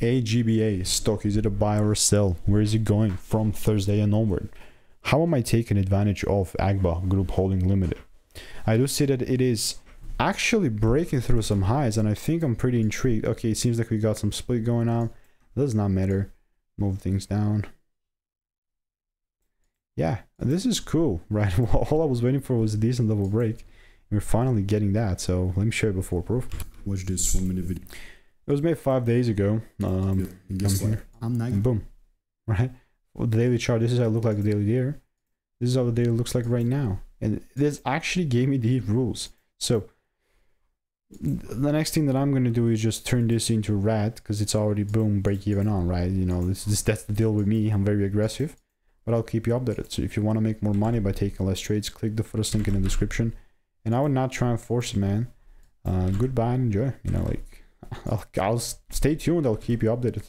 AGBA stock, is it a buy or a sell? Where is it going from Thursday and onward? How am I taking advantage of AGBA Group Holding Limited? I do see that it is actually breaking through some highs, and I think I'm pretty intrigued. Okay, it seems like we got some split going on. Does not matter. Move things down. Yeah, this is cool, right? All I was waiting for was a decent level break. We're finally getting that, so let me share it before proof. Watch this 1 minute video. It was made 5 days ago. I'm not. Boom. Right? Well, the daily chart, this is how it looked like the daily year. This is how the daily looks like right now. And this actually gave me the rules. So the next thing that I'm going to do is just turn this into red, because it's already boom, break even on, right? You know, that's the deal with me. I'm very aggressive, but I'll keep you updated. So if you want to make more money by taking less trades, click the first link in the description. And I would not try and force it, man. Goodbye and enjoy. You know, like, I'll stay tuned. I'll keep you updated.